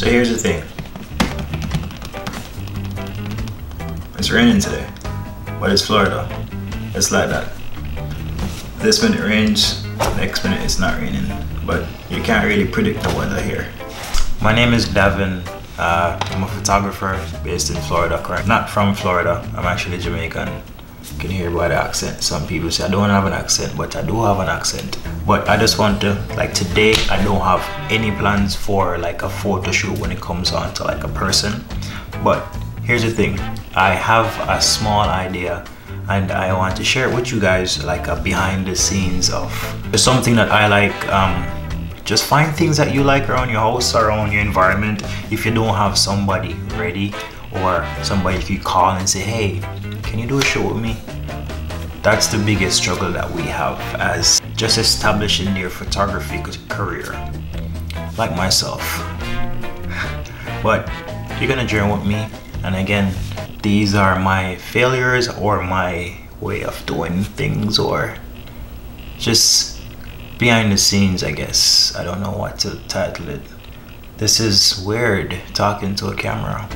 So here's the thing. It's raining today, but it's Florida. It's like that. This minute rains, next minute it's not raining, but you can't really predict the weather here. My name is Davin. I'm a photographer based in Florida currently. Not from Florida, I'm actually Jamaican. You can hear by the accent. Some people say I don't have an accent, but I do have an accent. But I just want to, like today, I don't have any plans for like a photo shoot when it comes on to like a person. But here's the thing, I have a small idea and I want to share it with you guys, like a behind the scenes of something that I like. Just find things that you like around your house, around your environment. If you don't have somebody ready or somebody you could call and say, hey, can you do a show with me? That's the biggest struggle that we have as just establishing your photography career, like myself. But you're gonna journey with me. And again, these are my failures or my way of doing things, or just behind the scenes, I guess. I don't know what to title it. This is weird, talking to a camera.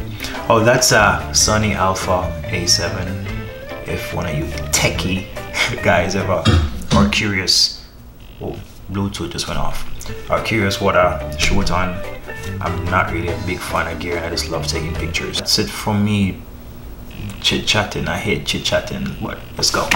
Oh, that's a Sony Alpha A7. If one of you techie guys ever are curious, oh, Bluetooth just went off. Are curious what I shoot on. I'm not really a big fan of gear. I just love taking pictures. That's it for me. Chit-chatting. I hate chit-chatting, but let's go.